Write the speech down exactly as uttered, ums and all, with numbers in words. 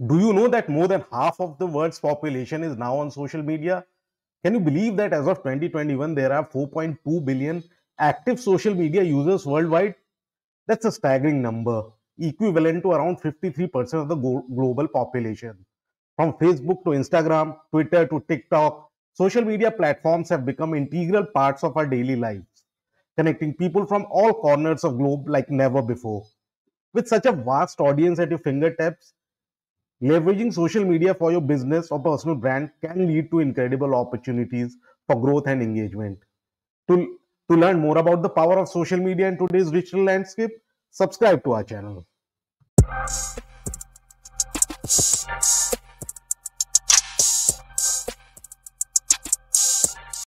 Do you know that more than half of the world's population is now on social media? Can you believe that as of twenty twenty-one, there are four point two billion active social media users worldwide? That's a staggering number, equivalent to around fifty-three percent of the global population. From Facebook to Instagram, Twitter to TikTok, social media platforms have become integral parts of our daily lives, connecting people from all corners of the globe like never before. With such a vast audience at your fingertips, leveraging social media for your business or personal brand can lead to incredible opportunities for growth and engagement. To, to learn more about the power of social media in today's digital landscape, subscribe to our channel.